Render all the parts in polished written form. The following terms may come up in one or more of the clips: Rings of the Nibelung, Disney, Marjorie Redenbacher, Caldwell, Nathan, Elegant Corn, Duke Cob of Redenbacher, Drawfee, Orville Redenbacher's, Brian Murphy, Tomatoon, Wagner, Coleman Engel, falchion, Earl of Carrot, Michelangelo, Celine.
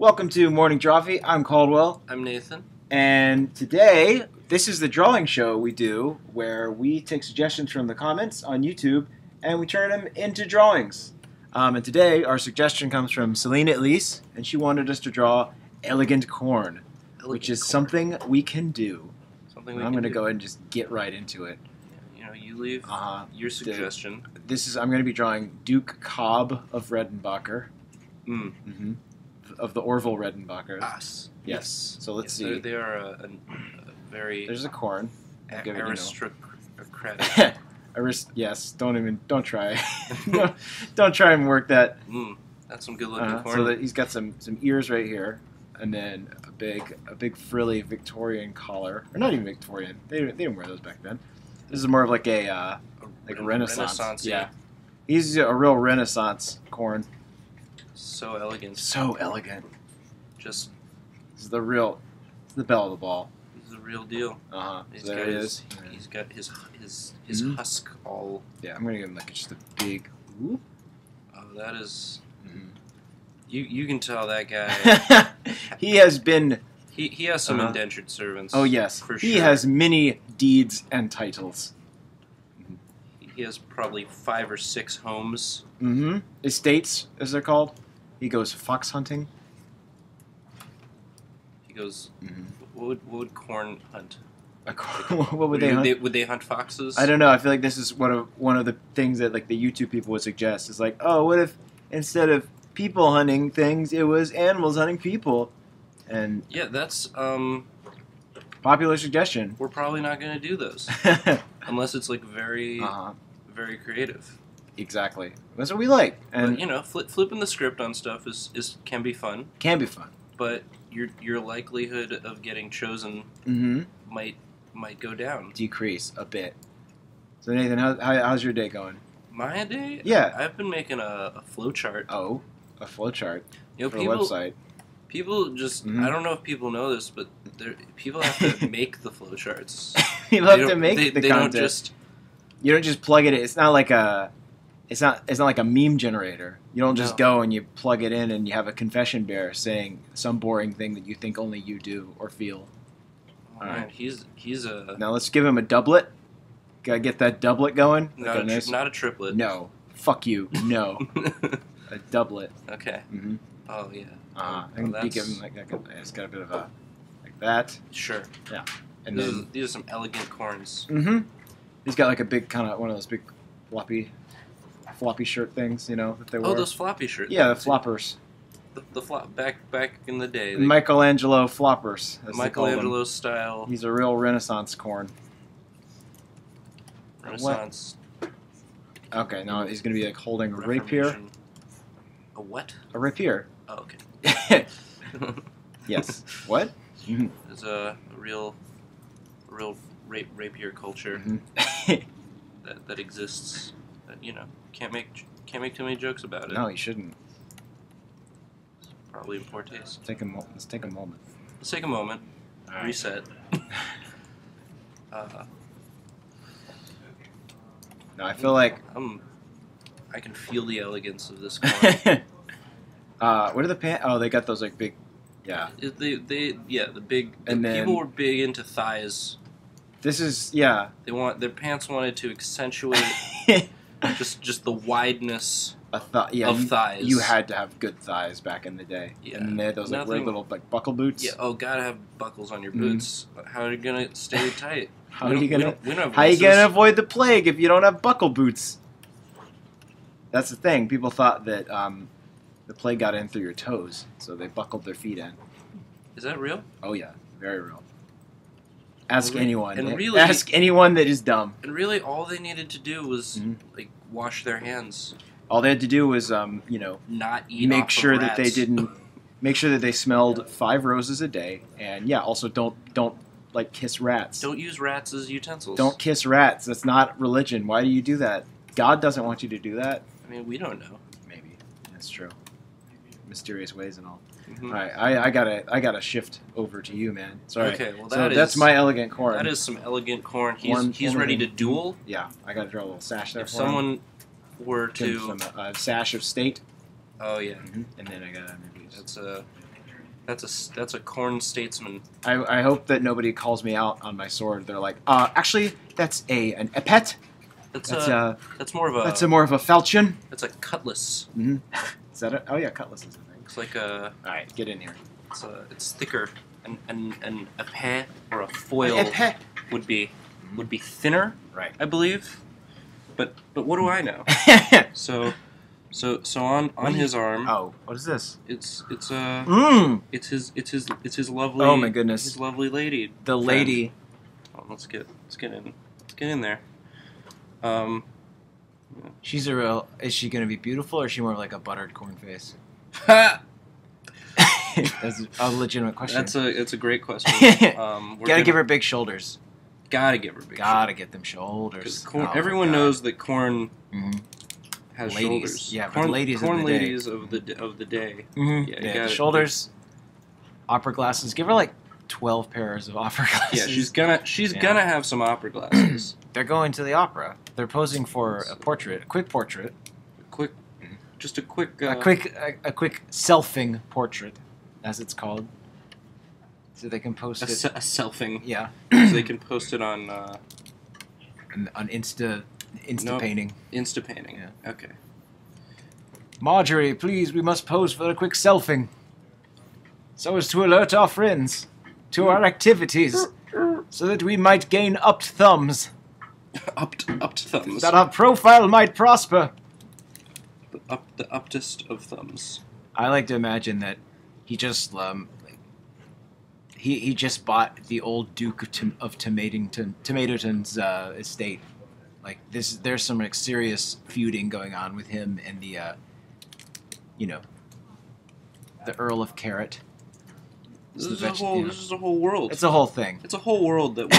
Welcome to Morning Drawfee. I'm Caldwell. I'm Nathan. And today, this is the drawing show we do where we take suggestions from the comments on YouTube and we turn them into drawings. And today, our suggestion comes from Celine at least, and she wanted us to draw elegant corn, which is something we can do. I'm going to go ahead and just get right into it. You know, you leave your suggestion. I'm going to be drawing Duke Cob of Redenbacher. Mm. Mm-hmm. Of the Orville Redenbacher's. Yes. So let's see. They are a very... There's a corn. Aristocratic. Yes. Don't try. Don't try and work that. Mm, that's some good looking corn. So that he's got some ears right here, and then a big frilly Victorian collar. Or not even Victorian. They didn't wear those back then. This is more of like a Renaissance. Yeah. He's a real Renaissance corn. So elegant. So elegant. Just. It's the belle of the ball. It's the real deal. There it is. He's got his husk all. Yeah, I'm gonna give him like just a big. Ooh. Oh, that is. Mm. You can tell that guy. He has been. He has some indentured servants. Oh yes, for sure. He has many deeds and titles. He has probably 5 or 6 homes. Mm-hmm. Estates, as they're called. He goes fox hunting. He goes. Mm-hmm. What would corn hunt? What would they hunt? Would they hunt foxes? I don't know. I feel like this is one of the things that like the YouTube people would suggest. Is like, oh, what if instead of people hunting things, it was animals hunting people? And yeah, that's popular suggestion. We're probably not going to do those unless it's like very creative. Exactly. That's what we like. And but, you know, flipping the script on stuff can be fun. Can be fun. But your likelihood of getting chosen might go down. Decrease a bit. So Nathan, how's your day going? My day? Yeah. I've been making a flow chart. Oh, a flow chart. You know, for a website. People just, I don't know if people know this, but people have to make the flowcharts. People have to make the content. You don't just plug it in. It's not like a meme generator. You don't just go and you plug it in and you have a confession bear saying some boring thing that you think only you do or feel. All right. He's Now let's give him a doublet. Gotta get that doublet going. Not a triplet. No. Fuck you. No. A doublet. Okay. Mm-hmm. Oh yeah. I can give him it's got a bit of a like that. Sure. Yeah. And these are some elegant corns. Mm-hmm. He's got like a big kind of one of those big floppy shirt things, you know, that they wore. Oh, those floppy shirts. Yeah, the floppers. The flop back in the day. Michelangelo floppers. Michelangelo style. He's a real Renaissance corn. Renaissance. Okay, now he's gonna be like holding a rapier. A what? A rapier. Oh, okay. Yes. What? It's a real rapier culture that exists. That, you know, can't make too many jokes about it. No, you shouldn't. It's probably in poor taste. Let's take a moment. Right. Reset. No, I feel like I can feel the elegance of this corn. What are the pants? Oh, they got those like big, yeah. The big. And then, people were big into thighs. This is They want their pants wanted to accentuate just the wideness of thighs. You had to have good thighs back in the day. Yeah. And they had those like weird little like buckle boots. Yeah. Oh, gotta have buckles on your boots. How are you gonna stay tight? How are you gonna avoid the plague if you don't have buckle boots? That's the thing. People thought that. The plague got in through your toes, so they buckled their feet in. Is that real? Oh yeah, very real. Ask anyone that is dumb. And really, all they needed to do was like wash their hands. All they had to do was, you know, not eat. Make sure that they smelled 5 roses a day, and yeah, also don't like kiss rats. Don't use rats as utensils. Don't kiss rats. That's not religion. Why do you do that? God doesn't want you to do that. I mean, we don't know. Maybe that's true. Mysterious ways and all. All right, I gotta shift over to you, man. Sorry. Okay, well that's my elegant corn. That is some elegant corn. He's ready to duel. Yeah, I gotta draw a little sash there. If someone were to a sash of state. Oh yeah. Mm-hmm. And then I gotta maybe that's a That's a corn statesman. I hope that nobody calls me out on my sword. They're like, actually, that's an epet. That's more of a falchion. That's a cutlass. Mm-hmm. Is that a, oh yeah, cutlass is a thing. It's like a. All right, get in here. It's thicker. An epet or a foil would be thinner, right? I believe. But what do I know? So on his arm. Oh, what is this? It's his lovely. Oh my goodness. His lovely lady. The friend. Lady. Oh, let's get in there. Yeah. She's a real. Is she gonna be beautiful, or is she more like a buttered corn face? That's a legitimate question. That's a great question. Gotta give her big shoulders. Gotta get them shoulders. Corn, everyone knows that corn. Mm-hmm. Has ladies. Shoulders. Yeah, corn, ladies corn of the ladies day. Of the day. Mm-hmm. Yeah, yeah, shoulders, opera glasses. Give her like 12 pairs of opera glasses. Yeah, she's gonna have some opera glasses. They're going to the opera. They're posing for a quick portrait. A quick selfing portrait, as it's called. So they can post it. A selfing. Yeah. So they can post it on. On Insta. Insta-painting. Nope. Insta-painting, yeah. Okay. Marjorie, please, we must pose for a quick selfing. So as to alert our friends to our activities, so that we might gain upped thumbs. Upped thumbs. That our profile might prosper. The uptest of thumbs. I like to imagine that he just, he just bought the old Duke of Tomatoon's estate. Like this, there's some like serious feuding going on with him and the, the Earl of Carrot. This is a whole world. It's a whole thing. It's a whole world that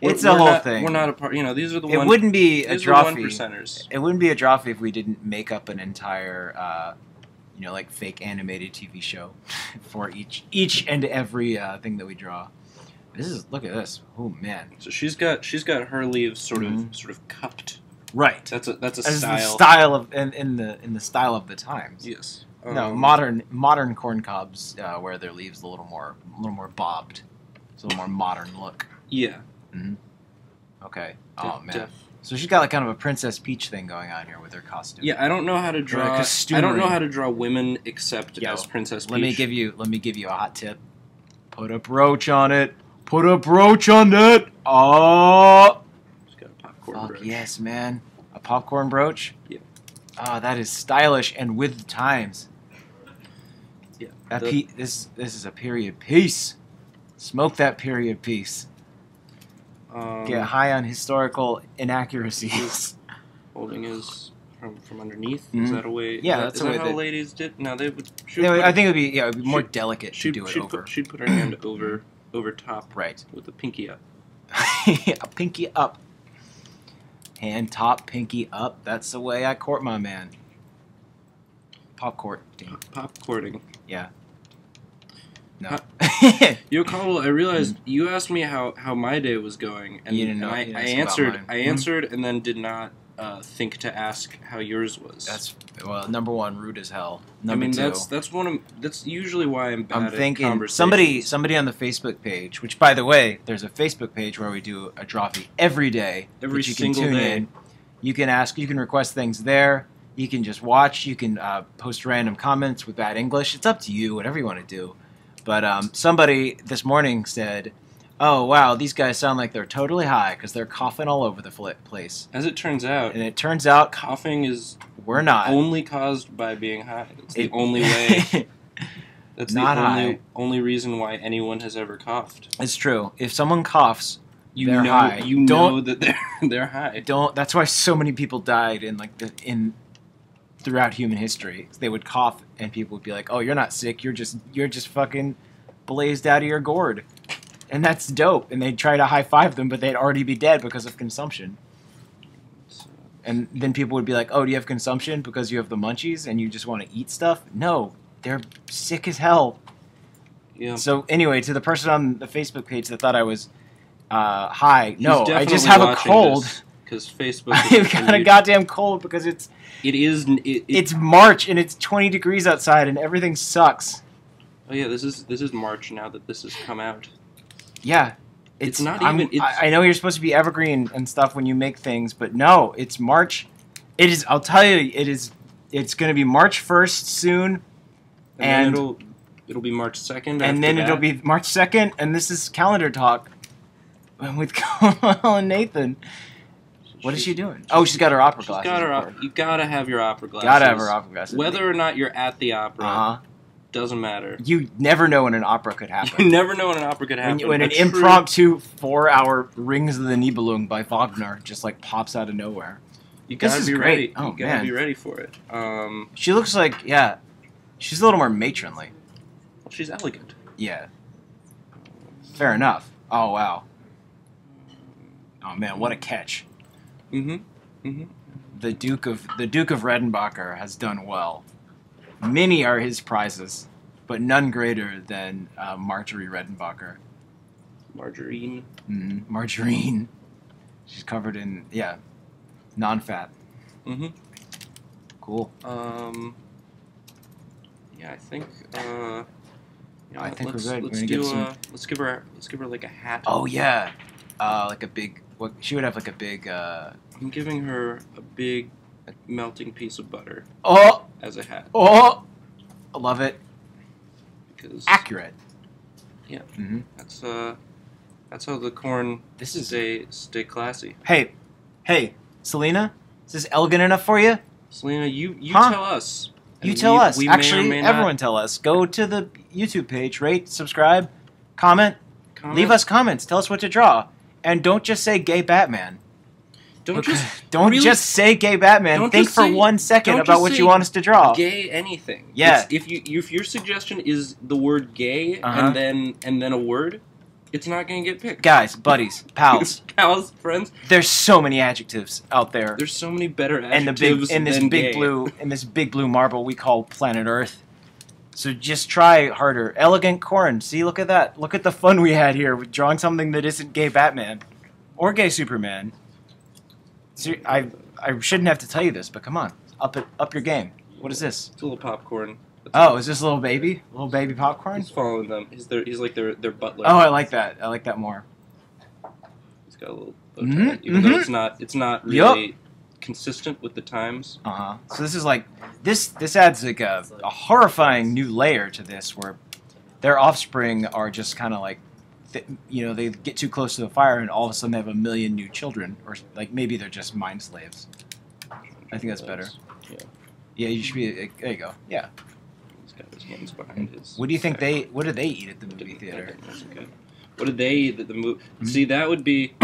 we're not. We're not a part. You know, these are the. It wouldn't be a Drawfee. It wouldn't be a Drawfee if we didn't make up an entire, like fake animated TV show for each and every thing that we draw. Look at this. Oh man. So she's got her leaves sort of cupped. Right. That's the style of the times. Yes. No, modern corn cobs wear their leaves a little more bobbed. It's a little more modern look. Yeah. Mm-hmm. Okay. Oh man. So she's got like kind of a Princess Peach thing going on here with her costume. Yeah, I don't know how to draw. I don't know how to draw women except as Princess Peach. Let me give you a hot tip. Put a brooch on it. Put a brooch on it! Oh! Just got a popcorn brooch. Yes, man. A popcorn brooch? Yeah. Oh, that is stylish and with the times. Yeah. This is a period piece. Smoke that period piece. Get high on historical inaccuracies. Holding his from underneath. Mm-hmm. Is that a way? Yeah, that's a way how ladies did. No, they would. I think it would be. Yeah, it would be more delicate to do it over. She'd put her hand over top, right, with a pinky up. A pinky up. Hand top, pinky up. That's the way I court my man. Pop courting. Pop courting. Yeah. No. Yo, Caldwell, I realized you asked me how my day was going, and you didn't know, I answered. I answered, and then did not think to ask how yours was. That's well. Number one, rude as hell. Number two, that's usually why I'm bad at conversations. Somebody on the Facebook page, which by the way, there's a Facebook page where we do a Drawfee every day. Every single day. You can ask, you can request things there. You can just watch. You can post random comments with bad English. It's up to you, whatever you want to do. But somebody this morning said, "Oh wow, these guys sound like they're totally high because they're coughing all over the place." As it turns out, coughing is. We're not only caused by being high. It's the only way. That's the only reason why anyone has ever coughed. It's true. If someone coughs, you know that they're high. That's why so many people died throughout human history. They would cough, and people would be like, "Oh, you're not sick. You're just fucking blazed out of your gourd," and that's dope. And they'd try to high five them, but they'd already be dead because of consumption. And then people would be like, "Oh, do you have consumption because you have the munchies and you just want to eat stuff?" No, they're sick as hell. Yeah. So anyway, to the person on the Facebook page that thought I was high, no, I just have a cold. Because Facebook, I've got a goddamn cold because it's March and it's 20 degrees outside and everything sucks. Oh yeah, this is March now that this has come out. Yeah, it's not even. I know you're supposed to be evergreen and stuff when you make things, but no, it's March. It is. I'll tell you, it is. It's going to be March 1st soon, and it'll be March 2nd, and then it'll be March 2nd. And this is Calendar Talk with Caldwell and Nathan. What is she doing? Oh, she's got her opera glasses. You gotta have your opera glasses. Gotta have her opera glasses. Whether or not you're at the opera, doesn't matter. You never know when an opera could happen. You never know when an opera could happen. When an impromptu 4-hour Rings of the Nibelung by Wagner just like pops out of nowhere. You gotta be ready. Oh, you gotta be ready for it. She looks like, yeah, she's a little more matronly. Well, she's elegant. Yeah. Fair enough. Oh wow. Oh man, what a catch. Mm-hmm. Mm-hmm. The Duke of Redenbacher has done well. Many are his prizes, but none greater than Marjorie Redenbacher. Margarine. Mm-hmm. Margarine. She's covered in non-fat. Mm-hmm. Cool. Yeah, I think. I think we're good. Let's give her like a hat. Oh yeah. Like a big. Well, she would have like a big. I'm giving her a big melting piece of butter. Oh, as a hat. Oh, I love it. Because accurate. Yeah, that's how the corn. This is stay classy. Hey, Selena, is this elegant enough for you? Selena, you tell us. You tell us. We Actually, may everyone not. Tell us. Go to the YouTube page, rate, subscribe, comment, leave us comments. Tell us what to draw. And don't just say gay Batman. Don't just say gay Batman. Think for 1 second about what you want us to draw. Gay anything. Yeah. If your suggestion is the word gay and then a word, it's not going to get picked. Guys, buddies, pals, friends. There's so many adjectives out there. There's so many better adjectives in this big blue marble we call planet Earth. So just try harder. Elegant corn. See, look at that. Look at the fun we had here with drawing something that isn't gay Batman or gay Superman. So I shouldn't have to tell you this, but come on, up your game. What is this? It's a little popcorn. Is this a little baby? A little baby popcorn? He's following them. He's like their butler. Oh, I like that. I like that more. He's got a little bow tie, even though it's not really. Yep. Consistent with the times. So this is like this adds like a horrifying new layer to this, where their offspring are just kind of like, they get too close to the fire and all of a sudden they have a million new children, or like maybe they're just mind slaves. I think that's better. Yeah, you should be. There you go. Yeah. He's got his hands behind his. What do you think What do they eat at the movie theater? What did they eat at the movie? See, that would be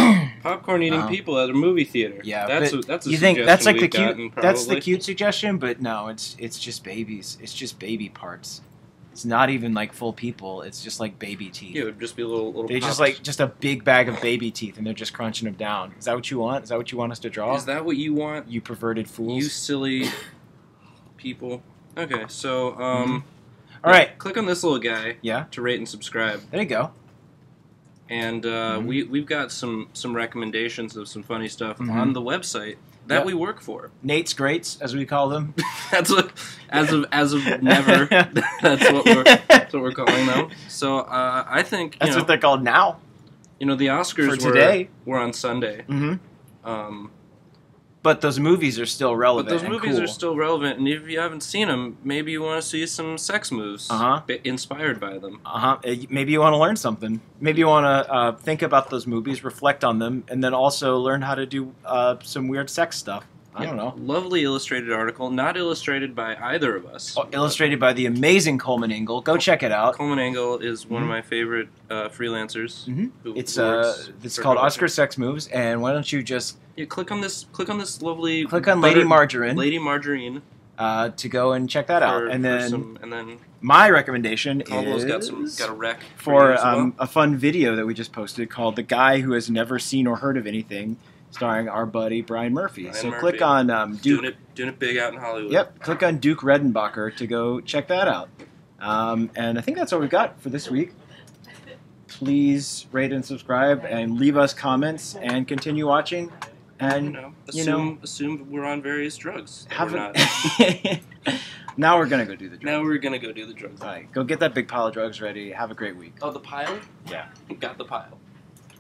popcorn-eating people at a movie theater. Yeah, that's a you think that's like the cute. That's the cute suggestion, but no, it's just babies. It's just baby parts. It's not even like full people. It's just like baby teeth. Yeah, it would just be a little. They just like just a big bag of baby teeth, and they're just crunching them down. Is that what you want? Is that what you want us to draw? Is that what you want? You perverted fools. You silly people. Okay, so all right, click on this little guy. Yeah. To rate and subscribe. There you go. And we've got some recommendations of some funny stuff on the website that we work for. Nate's Greats, as we call them. That's what, as of never, that's what we're calling them. So I think that's what they're called now. You know, the Oscars for today were on Sunday. But those movies are still relevant. But those movies are still relevant, and if you haven't seen them, maybe you want to see some sex moves inspired by them. Maybe you want to learn something. Maybe you want to think about those movies, reflect on them, and then also learn how to do some weird sex stuff. I don't know. Lovely illustrated article, not illustrated by either of us. Oh, illustrated by the amazing Coleman Engel. Go check it out. Coleman Engel is one of my favorite freelancers. It's called Oscar Sex Moves, and why don't you just click on this lovely Lady Margarine. Lady Margarine. To go and check that out, and then my recommendation is got a rec for a fun video that we just posted called "The Guy Who Has Never Seen or Heard of Anything." Starring our buddy Brian Murphy. Click on Duke. Doing it big out in Hollywood. Yep. Click on Duke Redenbacher to go check that out. And I think that's all we've got for this week. Please rate and subscribe and leave us comments and continue watching. And assume we're on various drugs. Have we're not. Now we're gonna go do the drugs. Now we're gonna go do the drugs. All right, go get that big pile of drugs ready. Have a great week. Oh, the pile? Yeah. Got the pile.